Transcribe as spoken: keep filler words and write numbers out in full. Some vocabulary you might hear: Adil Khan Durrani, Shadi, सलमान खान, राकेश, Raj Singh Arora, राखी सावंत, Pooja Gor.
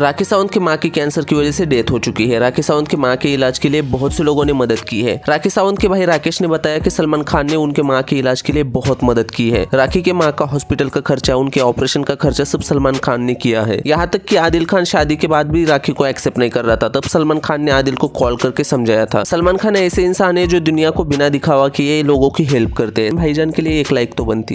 राखी सावंत की मां की कैंसर की वजह से डेथ हो चुकी है। राखी सावंत की मां के इलाज के लिए बहुत से लोगों ने मदद की है। राखी सावंत के भाई राकेश ने बताया कि सलमान खान ने उनके मां के इलाज के लिए बहुत मदद की है। राखी के मां का हॉस्पिटल का खर्चा, उनके ऑपरेशन का खर्चा सब सलमान खान ने किया है। यहाँ तक कि आदिल खान शादी के बाद भी राखी को एक्सेप्ट नहीं कर रहा था, तब सलमान खान ने आदिल को कॉल करके समझाया था। सलमान खान ऐसे इंसान है जो दुनिया को बिना दिखावा किए लोगों की हेल्प करते हैं। भाईजान के लिए एक लाइक तो बनती है।